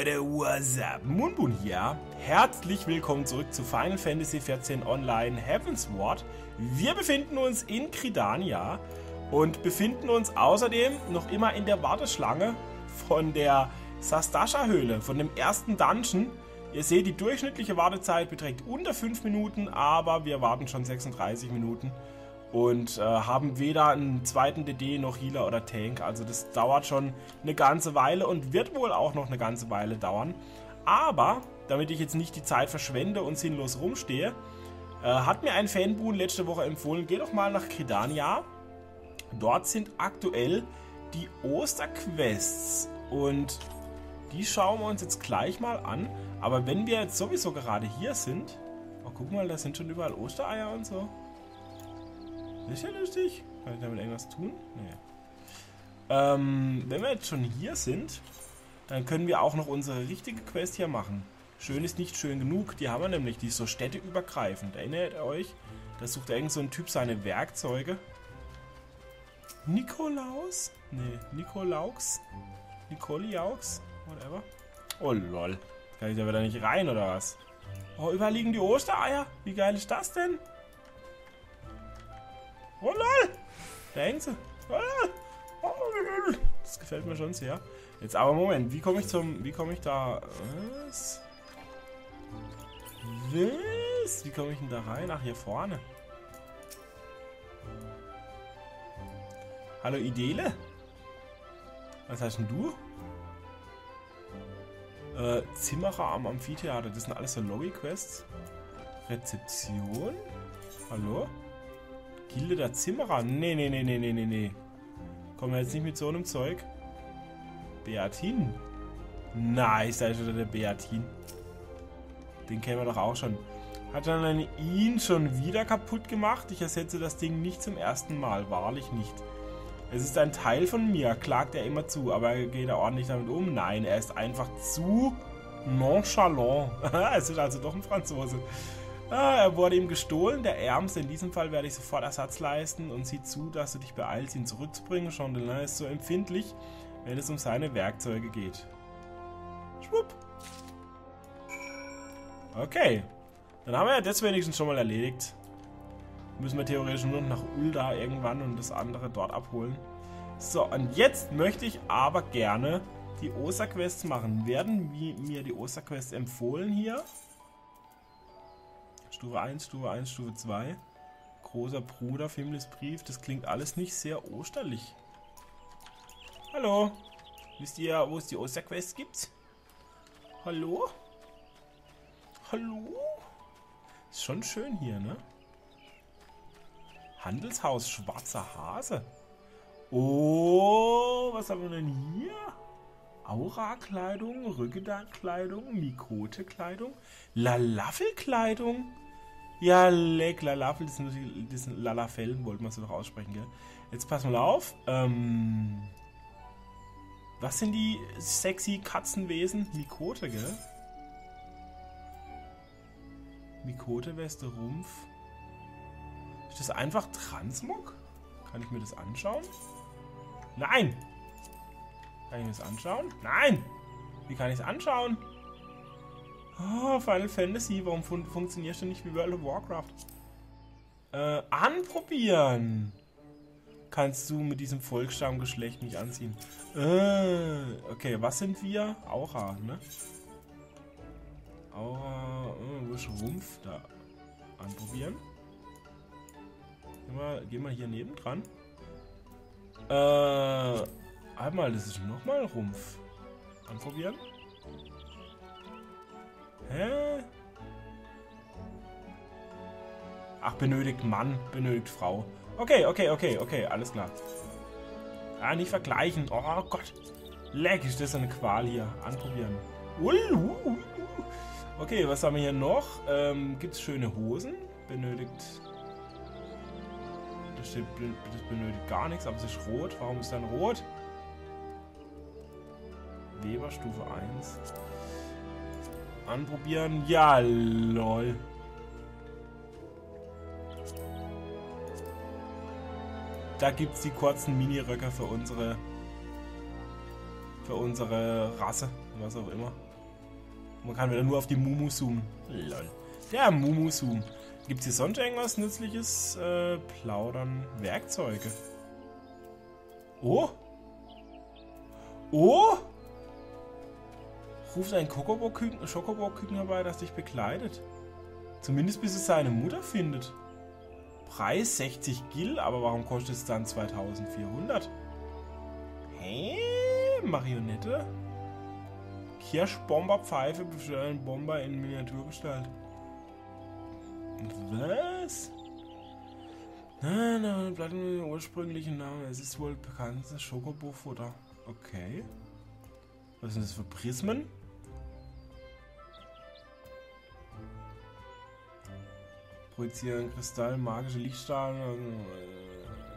Leute, what's up? Moonboon hier. Herzlich willkommen zurück zu Final Fantasy 14 Online Heavensward. Wir befinden uns in Gridania und befinden uns außerdem noch immer in der Warteschlange von der Sastasha Höhle, von dem ersten Dungeon. Ihr seht, die durchschnittliche Wartezeit beträgt unter 5 Minuten, aber wir warten schon 36 Minuten und haben weder einen zweiten DD noch Healer oder Tank, also das dauert schon eine ganze Weile und wird wohl auch noch eine ganze Weile dauern. Aber, damit ich jetzt nicht die Zeit verschwende und sinnlos rumstehe, hat mir ein Fanboon letzte Woche empfohlen, geh doch mal nach Gridania. Dort sind aktuell die Osterquests und die schauen wir uns jetzt gleich mal an. Aber wenn wir jetzt sowieso gerade hier sind, oh, guck mal, da sind schon überall Ostereier und so. Ist ja lustig. Kann ich damit irgendwas tun? Nee. Wenn wir jetzt schon hier sind, dann können wir auch noch unsere richtige Quest hier machen. Schön ist nicht schön genug. Die haben wir nämlich. Die ist so städteübergreifend. Erinnert ihr euch? Da sucht irgend so ein Typ seine Werkzeuge. Nikolaus? Nee, Nikolaux? Nikoliaux? Whatever. Oh lol. Kann ich da wieder nicht rein oder was? Oh, überall liegen die Ostereier. Wie geil ist das denn? Oh lol! Da hängt sie. Oh, lol. Das gefällt mir schon sehr. Jetzt aber Moment, wie komme ich zum. Wie komme ich da. Was? Was? Wie komme ich denn da rein? Ach, hier vorne. Hallo Idele? Was heißt denn du? Zimmerer am Amphitheater. Das sind alles so Lobby-Quests. Rezeption? Hallo? Gilde der Zimmerer? Nee, nee, nee, nee, nee, nee, nee. Kommen wir jetzt nicht mit so einem Zeug. Beatin. Nice, da ist wieder der Beatin. Den kennen wir doch auch schon. Hat dann ihn schon wieder kaputt gemacht? Ich ersetze das Ding nicht zum ersten Mal. Wahrlich nicht. Es ist ein Teil von mir, klagt er immer zu. Aber geht er ordentlich damit um? Nein, er ist einfach zu nonchalant. Es ist also doch ein Franzose. Ah, er wurde ihm gestohlen, der Ärmste. In diesem Fall werde ich sofort Ersatz leisten und sieh zu, dass du dich beeilst, ihn zurückzubringen. Chandelin ist so empfindlich, wenn es um seine Werkzeuge geht. Schwupp. Okay. Dann haben wir ja das wenigstens schon mal erledigt. Müssen wir theoretisch nur nach Ulda irgendwann und das andere dort abholen. So, und jetzt möchte ich aber gerne die Osterquests machen. Werden mir die Osterquests empfohlen hier? Stufe 1, Stufe 1, Stufe 2. Großer Bruder, Fimles Brief. Das klingt alles nicht sehr osterlich. Hallo. Wisst ihr, wo es die Osterquests gibt? Hallo? Hallo? Ist schon schön hier, ne? Handelshaus Schwarzer Hase. Oh, was haben wir denn hier? Aura-Kleidung, Rüggeda-Kleidung, Miqo'te-Kleidung, Lalafel-Kleidung. Ja, leck, Lalafel, das sind Lalafellen, wollten wir so noch aussprechen, gell? Jetzt pass mal auf. Was sind die sexy Katzenwesen? Miqo'te, gell? Miqo'te, Weste, Rumpf. Ist das einfach Transmog? Kann ich mir das anschauen? Nein! Kann ich mir das anschauen? Nein! Wie kann ich es anschauen? Oh, Final Fantasy, warum funktioniert das nicht wie World of Warcraft? Anprobieren! Kannst du mit diesem Volksstammgeschlecht nicht anziehen. Okay, was sind wir? Aura, ne? Aura, wo ist Rumpf? Da. Anprobieren. Gehen wir hier nebendran. Einmal, das ist nochmal Rumpf. Anprobieren. Hä? Ach, benötigt Mann, benötigt Frau. Okay, okay, okay, okay, alles klar. Ah, nicht vergleichen. Oh Gott. Leck, ist das eine Qual hier. Anprobieren. Okay, was haben wir hier noch? Gibt es schöne Hosen? Benötigt... Das benötigt gar nichts, aber es ist rot. Warum ist dann rot? Weber, Stufe 1. Anprobieren. Ja, lol. Da gibt es die kurzen Mini-Röcke für unsere Rasse, was auch immer. Man kann wieder nur auf die Mumu zoomen. Lol. Der Mumu zoom. Gibt es hier sonst irgendwas Nützliches? Plaudern. Werkzeuge. Oh. Oh. Ruft ein Schokobo-Küken herbei, das dich bekleidet. Zumindest bis es seine Mutter findet. Preis 60 Gil, aber warum kostet es dann 2400? Hä? Marionette? Kirschbomberpfeife bestellen Bomber in Miniaturgestalt. Was? Nein, bleibt nur den ursprünglichen Namen. Es ist wohl bekanntes Schokobo-Futter. Okay. Was sind das für Prismen? Projizieren Kristall, magische Lichtstrahlen.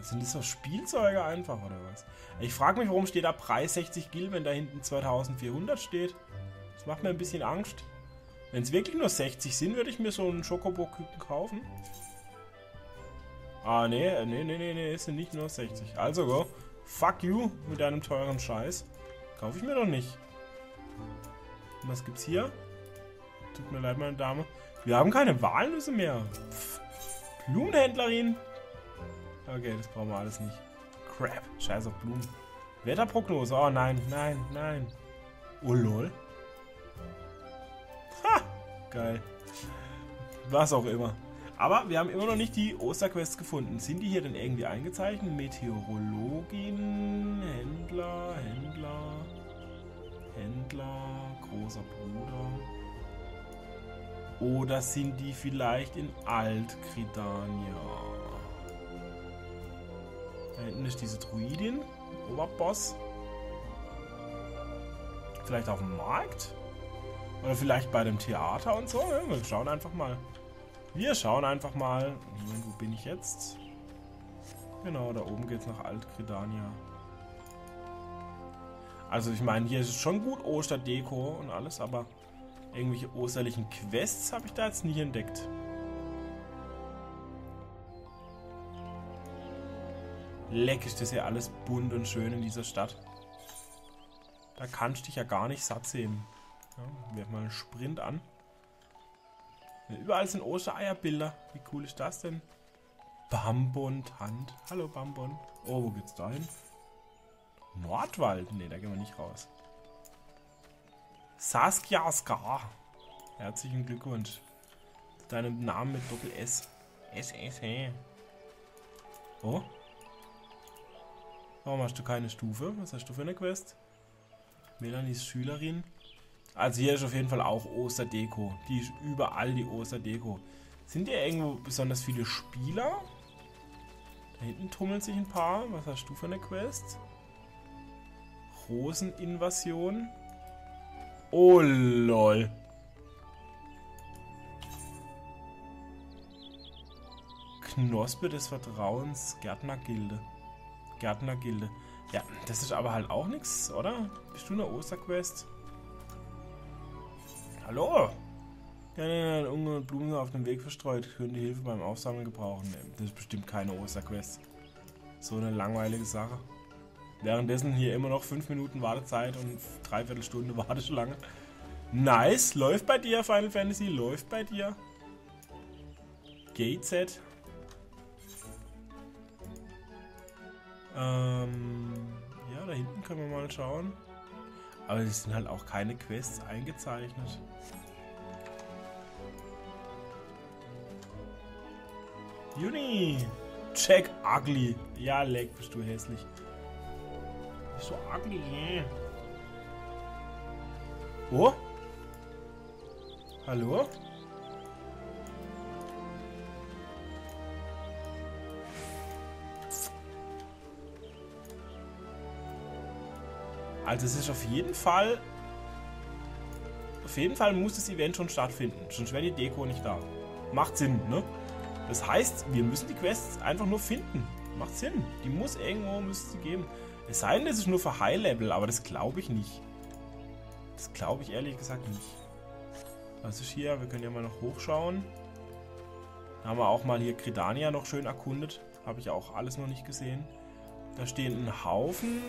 Sind das doch Spielzeuge einfach, oder was? Ich frage mich, warum steht da Preis 60 Gil, wenn da hinten 2400 steht. Das macht mir ein bisschen Angst. Wenn es wirklich nur 60 sind, würde ich mir so einen Schokobo-Küken kaufen. Ah, nee, es sind nicht nur 60. Also, go. Fuck you mit deinem teuren Scheiß. Kaufe ich mir doch nicht. Und was gibt's hier? Tut mir leid, meine Dame. Wir haben keine Walnüsse mehr. Pff. Blumenhändlerin. Okay, das brauchen wir alles nicht. Crap. Scheiß auf Blumen. Wetterprognose. Oh nein, nein, nein. Oh lol. Ha! Geil. Was auch immer. Aber wir haben immer noch nicht die Osterquests gefunden. Sind die hier denn irgendwie eingezeichnet? Meteorologin, Händler, großer Bruder. Oder sind die vielleicht in Alt-Gridania? Da hinten ist diese Druidin, Oberboss. Vielleicht auf dem Markt? Oder vielleicht bei dem Theater und so? Wir schauen einfach mal. Wir schauen einfach mal. Wo bin ich jetzt? Genau, da oben geht's nach Alt-Gridania. Also ich meine, hier ist es schon gut Osterdeko und alles, aber irgendwelche osterlichen Quests habe ich da jetzt nicht entdeckt. Leck, ist das hier alles bunt und schön in dieser Stadt. Da kannst du dich ja gar nicht satt sehen. Ja, werf mal einen Sprint an. Überall sind Ostereierbilder. Wie cool ist das denn? Bambon Hand. Hallo Bambon. Oh, wo geht's da hin? Nordwald? Ne, da gehen wir nicht raus. Saskia Skar. Herzlichen Glückwunsch. Zu deinem Namen mit Doppel S. S. Oh. Warum hast du keine Stufe? Was hast du für eine Quest? Melanies Schülerin. Also hier ist auf jeden Fall auch Osterdeko. Die ist überall die Osterdeko. Sind hier irgendwo besonders viele Spieler? Da hinten tummeln sich ein paar. Was hast du für eine Quest? Roseninvasion. Oh lol. Knospe des Vertrauens, Gärtnergilde. Gärtnergilde. Ja, das ist aber halt auch nichts, oder? Bist du eine Osterquest? Hallo! Ja, Unge und Blumen auf dem Weg verstreut. Können die Hilfe beim Aufsammeln gebrauchen. Das ist bestimmt keine Osterquest. So eine langweilige Sache. Währenddessen hier immer noch 5 Minuten Wartezeit und 3/4 Stunde Warteschlange. Nice! Läuft bei dir, Final Fantasy. Läuft bei dir. Gateset. Ja, da hinten können wir mal schauen. Aber es sind halt auch keine Quests eingezeichnet. Juni! Check ugly! Ja, leck, bist du hässlich. Bist du ugly? Yeah. Oh? Hallo? Also es ist auf jeden Fall muss das Event schon stattfinden, sonst wäre die Deko nicht da. Macht Sinn, ne? Das heißt, wir müssen die Quests einfach nur finden. Macht Sinn. Die muss irgendwo, müsste sie geben. Es sei denn, das ist nur für High-Level, aber das glaube ich nicht. Das glaube ich ehrlich gesagt nicht. Was ist hier? Wir können ja mal noch hochschauen. Da haben wir auch mal hier Gridania noch schön erkundet. Habe ich auch alles noch nicht gesehen. Da stehen ein Haufen...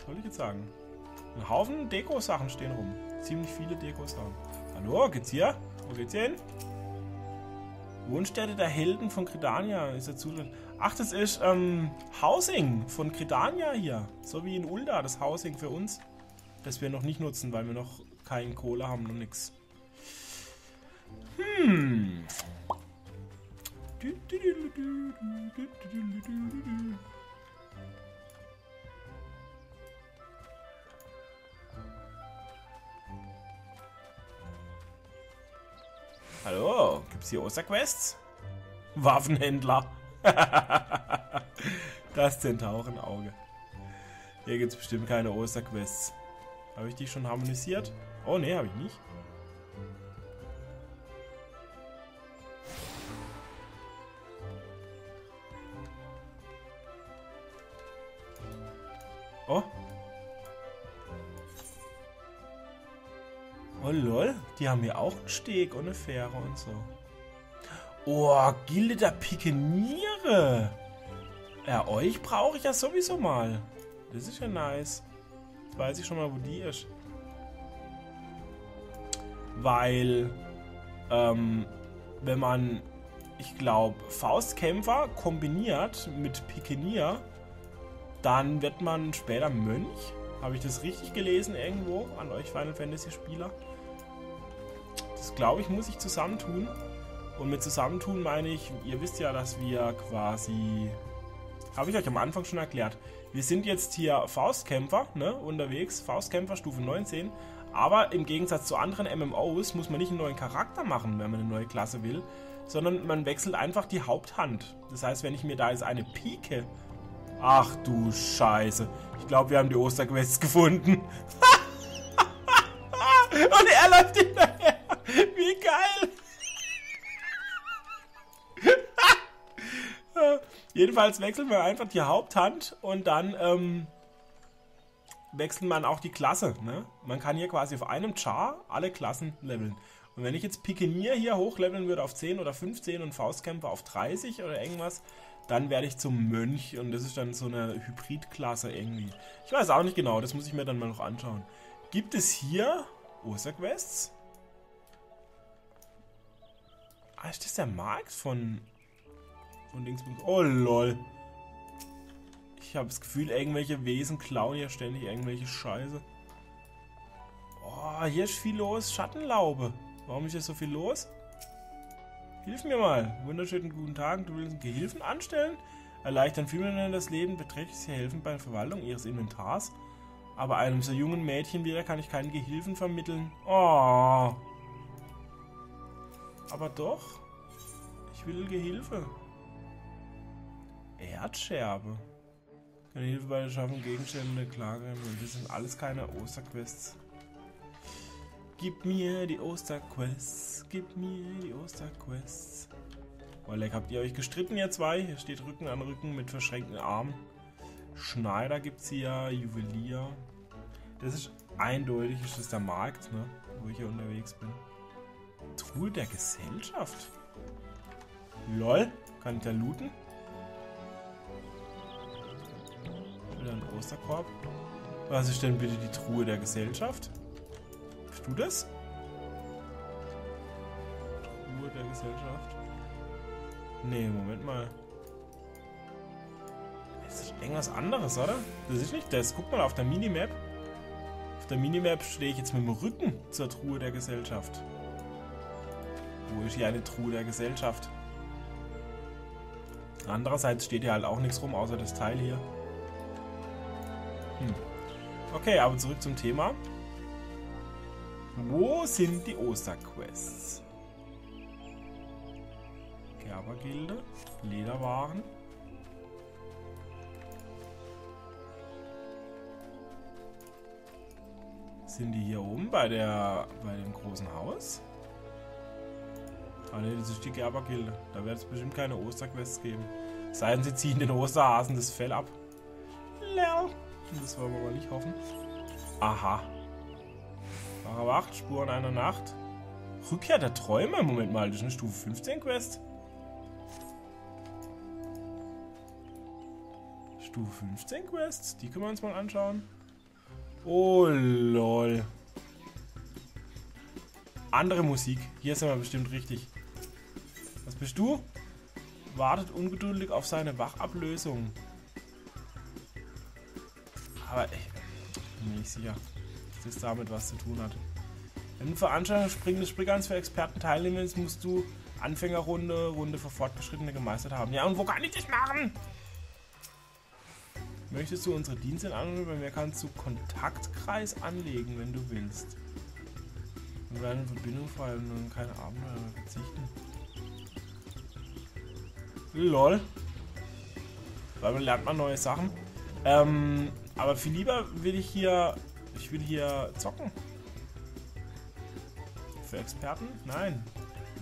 Was soll ich jetzt sagen? Ein Haufen Deko-Sachen stehen rum. Ziemlich viele Deko-Sachen. Hallo, geht's hier? Wo geht's hier hin? Wohnstätte der Helden von Gridania ist der Zustand. Ach, das ist Housing von Gridania hier. So wie in Ulda, das Housing für uns. Das wir noch nicht nutzen, weil wir noch keinen Kohle haben und nix. Hm. Hallo, gibt's hier Osterquests? Waffenhändler. Das Zentaurenauge. Hier gibt's bestimmt keine Osterquests. Habe ich die schon harmonisiert? Oh ne, habe ich nicht. Oh. Oh lol, die haben hier auch einen Steg und eine Fähre und so. Oh, Gilde der Pikeniere. Ja, euch brauche ich ja sowieso mal. Das ist ja nice. Jetzt weiß ich schon mal, wo die ist. Weil, wenn man, ich glaube, Faustkämpfer kombiniert mit Pikenier, dann wird man später Mönch. Habe ich das richtig gelesen irgendwo an euch Final Fantasy Spieler? Das glaube ich, muss ich zusammentun. Und mit zusammentun meine ich, ihr wisst ja, dass wir quasi... Habe ich euch am Anfang schon erklärt. Wir sind jetzt hier Faustkämpfer, ne, unterwegs. Faustkämpfer Stufe 19. Aber im Gegensatz zu anderen MMOs muss man nicht einen neuen Charakter machen, wenn man eine neue Klasse will. Sondern man wechselt einfach die Haupthand. Das heißt, wenn ich mir da jetzt eine Pike... Ach du Scheiße. Ich glaube, wir haben die Osterquests gefunden. Und er läuft hinterher. Wie geil. Jedenfalls wechseln wir einfach die Haupthand und dann wechselt man auch die Klasse. Ne? Man kann hier quasi auf einem Char alle Klassen leveln. Und wenn ich jetzt Pikenier hier hochleveln würde auf 10 oder 15 und Faustkämpfer auf 30 oder irgendwas... Dann werde ich zum Mönch und das ist dann so eine Hybridklasse irgendwie. Ich weiß auch nicht genau, das muss ich mir dann mal noch anschauen. Gibt es hier Osterquests? Ah, ist das der Markt von Dingsbums? Oh lol. Ich habe das Gefühl, irgendwelche Wesen klauen hier ständig irgendwelche Scheiße. Oh, hier ist viel los. Schattenlaube. Warum ist hier so viel los? Hilf mir mal. Wunderschönen guten Tag. Du willst Gehilfen anstellen? Erleichtern Führern das Leben, beträchtlich helfen bei der Verwaltung ihres Inventars. Aber einem so jungen Mädchen wieder kann ich keinen Gehilfen vermitteln. Oh. Aber doch. Ich will Gehilfe. Erdscherbe. Keine Hilfe bei der Schaffung Gegenstände, Klage. Das sind alles keine Osterquests. Gib mir die Osterquests, gib mir die Osterquests. Oh, leck, habt ihr euch gestritten, ihr zwei? Hier steht Rücken an Rücken mit verschränkten Armen. Schneider gibt's hier, Juwelier. Das ist eindeutig, ist das der Markt, ne? Wo ich hier unterwegs bin. Truhe der Gesellschaft. Lol, kann ich da looten? Wieder ein Osterkorb. Was ist denn bitte die Truhe der Gesellschaft? Du das? Ruhe der Gesellschaft. Nee, Moment mal. Das ist irgendwas anderes, oder? Das ist nicht das. Guck mal auf der Minimap. Auf der Minimap stehe ich jetzt mit dem Rücken zur Truhe der Gesellschaft. Wo ist hier eine Truhe der Gesellschaft? Andererseits steht hier halt auch nichts rum, außer das Teil hier. Hm. Okay, aber zurück zum Thema. Wo sind die Osterquests? Gerbergilde, Lederwaren. Sind die hier oben bei dem großen Haus? Ah ne, das ist die Gerbergilde. Da wird es bestimmt keine Osterquests geben. Sei denn, sie ziehen den Osterhasen das Fell ab. Das wollen wir aber nicht hoffen. Aha. Wache Wacht, Spuren einer Nacht. Rückkehr der Träume? Moment mal, das ist eine Stufe 15 Quest. Stufe 15 Quest, die können wir uns mal anschauen. Oh lol. Andere Musik. Hier sind wir bestimmt richtig. Was bist du? Wartet ungeduldig auf seine Wachablösung. Aber ich bin nicht sicher, dass das damit was zu tun hat. Wenn du Veranstaltungen springen des Spriggans für Experten teilnimmst, musst du Anfängerrunde, Runde für Fortgeschrittene gemeistert haben. Ja, und wo kann ich das machen? Möchtest du unsere Dienste in Anwendung? Bei mir kannst du Kontaktkreis anlegen, wenn du willst. Und deine Verbindung vor allem und keine Abenteuer verzichten. Lol. Weil lernt man neue Sachen. Aber viel lieber will ich hier. Ich will hier zocken. Für Experten? Nein.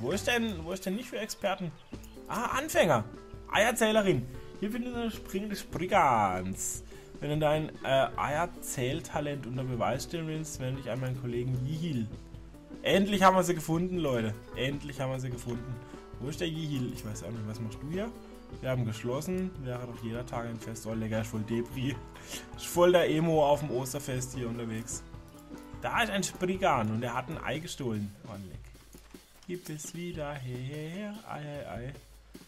Wo ist denn nicht für Experten? Ah, Anfänger! Eierzählerin! Hier findet ihr das Springen des Spriggans. Wenn du dein Eierzähltalent unter Beweis stellen willst, wende dich an meinen Kollegen Gielan. Endlich haben wir sie gefunden, Leute. Endlich haben wir sie gefunden. Wo ist der Gielan? Ich weiß auch nicht, was machst du hier? Wir haben geschlossen. Wäre doch jeder Tag ein Fest. Oh, lecker, ich voll Depri. Ich voll der Emo auf dem Osterfest hier unterwegs. Da ist ein Spriggan und er hat ein Ei gestohlen. Oh, leck. Gib es wieder her. Ei, ei, ei.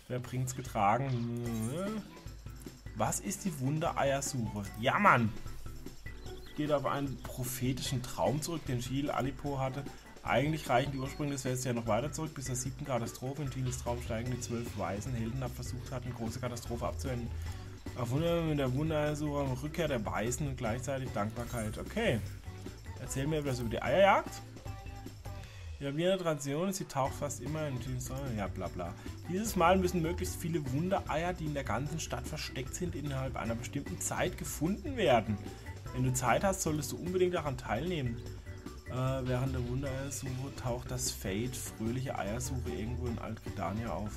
Wer bringt's getragen? Was ist die Wunder-Eiersuche? Ja, Mann! Geht auf einen prophetischen Traum zurück, den Gielan Alipo hatte. Eigentlich reichen die Ursprünge des Festes ja noch weiter zurück, bis zur 7. Katastrophe. In Gielans Traum steigen die 12 weisen Helden ab, versucht hatten, große Katastrophe abzuwenden. Auf Wunder mit der Wunder-Eiersuche und Rückkehr der Weisen und gleichzeitig Dankbarkeit. Okay. Erzähl mir etwas über die Eierjagd. Ja, wie eine Tradition, sie taucht fast immer in den Sonne. Ja, bla bla. Dieses Mal müssen möglichst viele Wundereier, die in der ganzen Stadt versteckt sind, innerhalb einer bestimmten Zeit gefunden werden. Wenn du Zeit hast, solltest du unbedingt daran teilnehmen. Während der Wundereiersuche taucht das Fate fröhliche Eiersuche irgendwo in Alt-Gridania auf.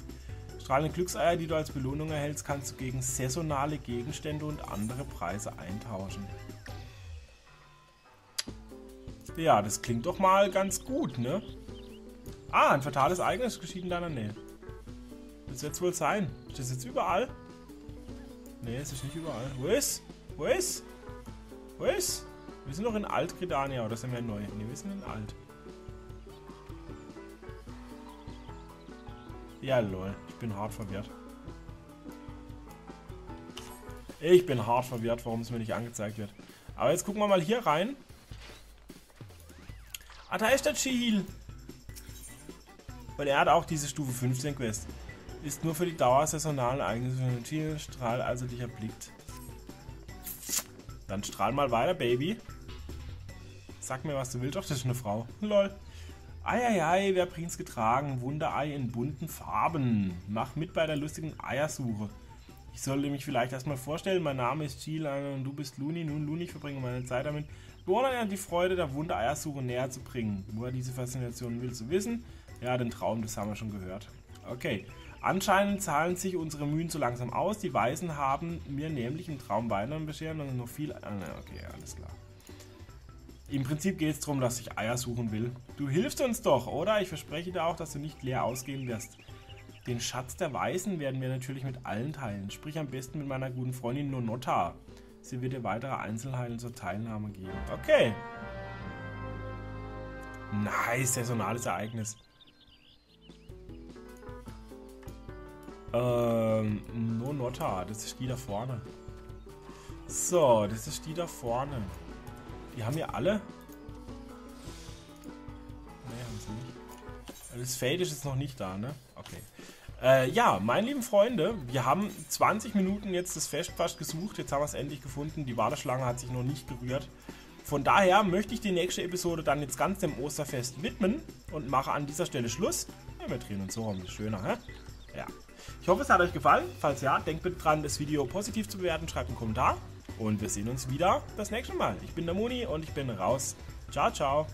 Strahlende Glückseier, die du als Belohnung erhältst, kannst du gegen saisonale Gegenstände und andere Preise eintauschen. Ja, das klingt doch mal ganz gut, ne? Ah, ein fatales Ereignis geschieht in deiner Nähe. Das wird's wohl sein. Ist das jetzt überall? Ne, es ist nicht überall. Wo ist? Wo ist? Wo ist? Wir sind noch in Alt-Gridania, oder sind wir neu? Ne, wir sind in Alt. Ja, lol. Ich bin hart verwirrt. Ich bin hart verwirrt, warum es mir nicht angezeigt wird. Aber jetzt gucken wir mal hier rein. Ah, da ist der Gielan. Und er hat auch diese Stufe 15 Quest. Ist nur für die Dauer saisonalen Ereignisse von Gielan. Strahl, als er dich erblickt. Dann strahl mal weiter, Baby. Sag mir, was du willst. Doch, das ist eine Frau. Lol. Eieiei, wer bringt's getragen? Wunderei in bunten Farben. Mach mit bei der lustigen Eiersuche. Ich sollte mich vielleicht erstmal vorstellen. Mein Name ist Gielan und du bist Luni. Nun, Luni, ich verbringe meine Zeit damit, Bewohnern die Freude der Wunder-Eiersuche näher zu bringen. Woher diese Faszination willst du wissen? Ja, den Traum, das haben wir schon gehört. Okay. Anscheinend zahlen sich unsere Mühen so langsam aus. Die Weisen haben mir nämlich im Traum Weihnachten beschert und noch viel... Okay, alles klar. Im Prinzip geht es darum, dass ich Eier suchen will. Du hilfst uns doch, oder? Ich verspreche dir auch, dass du nicht leer ausgehen wirst. Den Schatz der Weisen werden wir natürlich mit allen teilen. Sprich am besten mit meiner guten Freundin Nonota. Sie wird dir weitere Einzelheiten zur Teilnahme geben. Okay. Nice, saisonales Ereignis. Nonota, das ist die da vorne. So, das ist die da vorne. Die haben wir alle? Ne, haben sie nicht. Das Fade ist jetzt noch nicht da, ne? Okay. Ja, meine lieben Freunde, wir haben 20 Minuten jetzt das Fest fast gesucht. Jetzt haben wir es endlich gefunden. Die Warteschlange hat sich noch nicht gerührt. Von daher möchte ich die nächste Episode dann jetzt ganz dem Osterfest widmen und mache an dieser Stelle Schluss. Ja, wir drehen uns so rum, ist schöner, hä? Ja. Ich hoffe, es hat euch gefallen. Falls ja, denkt bitte dran, das Video positiv zu bewerten. Schreibt einen Kommentar und wir sehen uns wieder das nächste Mal. Ich bin der Moni und ich bin raus. Ciao, ciao.